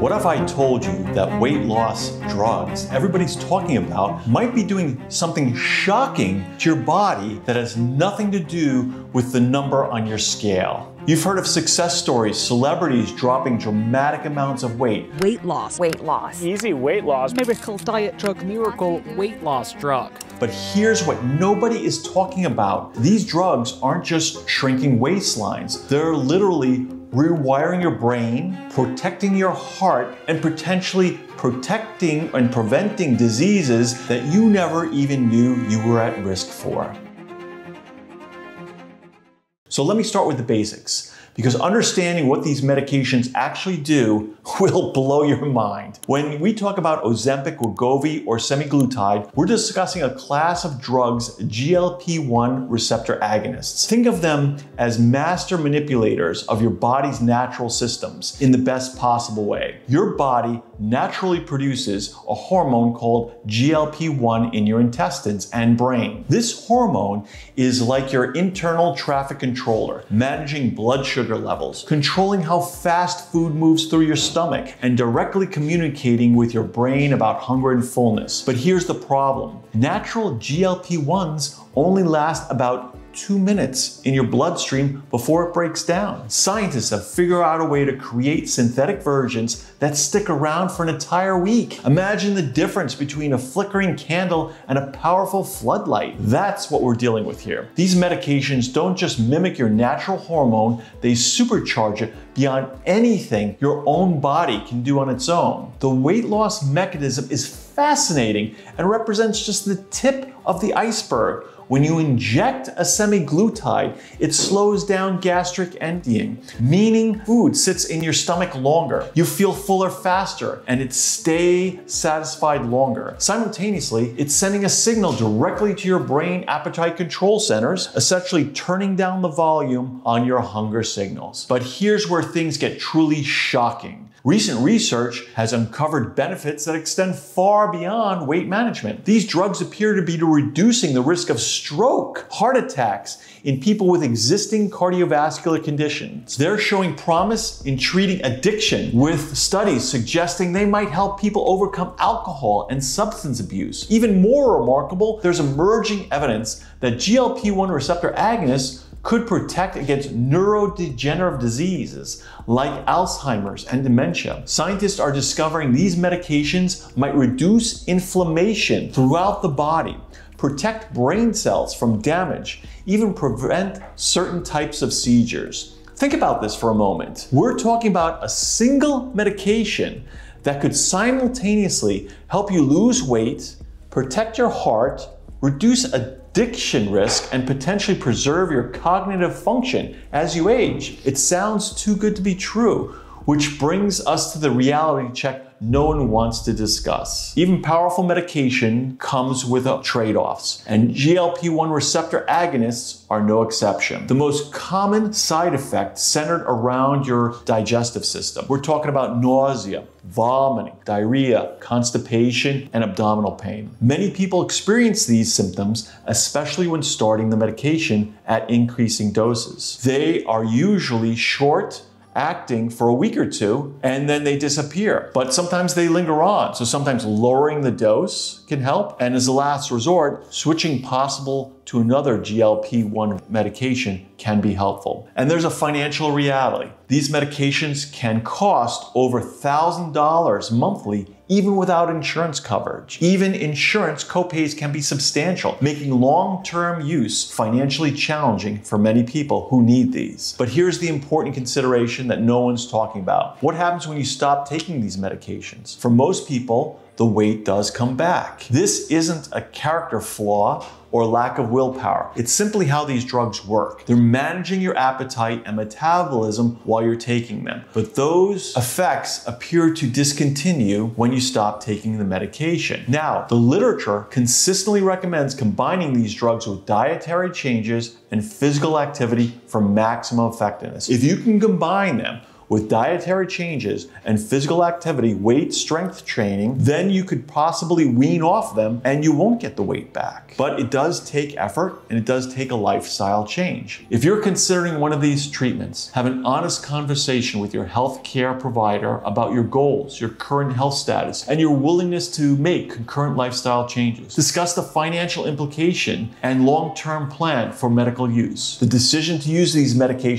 What if I told you that weight loss drugs everybody's talking about might be doing something shocking to your body that has nothing to do with the number on your scale? You've heard of success stories, celebrities dropping dramatic amounts of weight. Weight loss. Weight loss. Easy weight loss. Miracle diet drug. Miracle weight loss drug. But here's what nobody is talking about. These drugs aren't just shrinking waistlines. They're literally rewiring your brain, protecting your heart, and potentially protecting and preventing diseases that you never even knew you were at risk for. So let me start with the basics, because understanding what these medications actually do will blow your mind. When we talk about Ozempic, Wegovy, or semaglutide, we're discussing a class of drugs, GLP-1 receptor agonists. Think of them as master manipulators of your body's natural systems in the best possible way. Your body naturally produces a hormone called GLP-1 in your intestines and brain. This hormone is like your internal traffic controller, managing blood sugar levels, controlling how fast food moves through your stomach, and directly communicating with your brain about hunger and fullness. But here's the problem. Natural GLP-1s only last about 2 minutes in your bloodstream before it breaks down. Scientists have figured out a way to create synthetic versions that stick around for an entire week. Imagine the difference between a flickering candle and a powerful floodlight. That's what we're dealing with here. These medications don't just mimic your natural hormone, they supercharge it beyond anything your own body can do on its own. The weight loss mechanism is fascinating and represents just the tip of the iceberg. When you inject a semaglutide, it slows down gastric emptying, meaning food sits in your stomach longer. You feel fuller faster, and it stays satisfied longer. Simultaneously, it's sending a signal directly to your brain appetite control centers, essentially turning down the volume on your hunger signals. But here's where things get truly shocking. Recent research has uncovered benefits that extend far beyond weight management. These drugs appear to be reducing the risk of stroke, heart attacks in people with existing cardiovascular conditions. They're showing promise in treating addiction, with studies suggesting they might help people overcome alcohol and substance abuse. Even more remarkable, there's emerging evidence that GLP-1 receptor agonists could protect against neurodegenerative diseases like Alzheimer's and dementia. Scientists are discovering these medications might reduce inflammation throughout the body, protect brain cells from damage, even prevent certain types of seizures. Think about this for a moment. We're talking about a single medication that could simultaneously help you lose weight, protect your heart, reduce addiction risk, and potentially preserve your cognitive function as you age. It sounds too good to be true, which brings us to the reality check no one wants to discuss. Even powerful medication comes with trade-offs, and GLP-1 receptor agonists are no exception. The most common side effect centered around your digestive system. We're talking about nausea, vomiting, diarrhea, constipation, and abdominal pain. Many people experience these symptoms, especially when starting the medication at increasing doses. They are usually short, acting for a week or two, and then they disappear. But sometimes they linger on, so sometimes lowering the dose can help, and as a last resort, switching possible to another GLP-1 medication can be helpful. And there's a financial reality. These medications can cost over $1,000 monthly, even without insurance coverage. Even insurance copays can be substantial, making long-term use financially challenging for many people who need these. But here's the important consideration that no one's talking about. What happens when you stop taking these medications? For most people, the weight does come back. This isn't a character flaw or lack of willpower. It's simply how these drugs work. They're managing your appetite and metabolism while you're taking them. But those effects appear to discontinue when you stop taking the medication. Now, the literature consistently recommends combining these drugs with dietary changes and physical activity for maximum effectiveness. If you can combine them with dietary changes and physical activity, weight, strength training, then you could possibly wean off them and you won't get the weight back. But it does take effort and it does take a lifestyle change. If you're considering one of these treatments, have an honest conversation with your healthcare provider about your goals, your current health status, and your willingness to make concurrent lifestyle changes. Discuss the financial implication and long-term plan for medical use. The decision to use these medications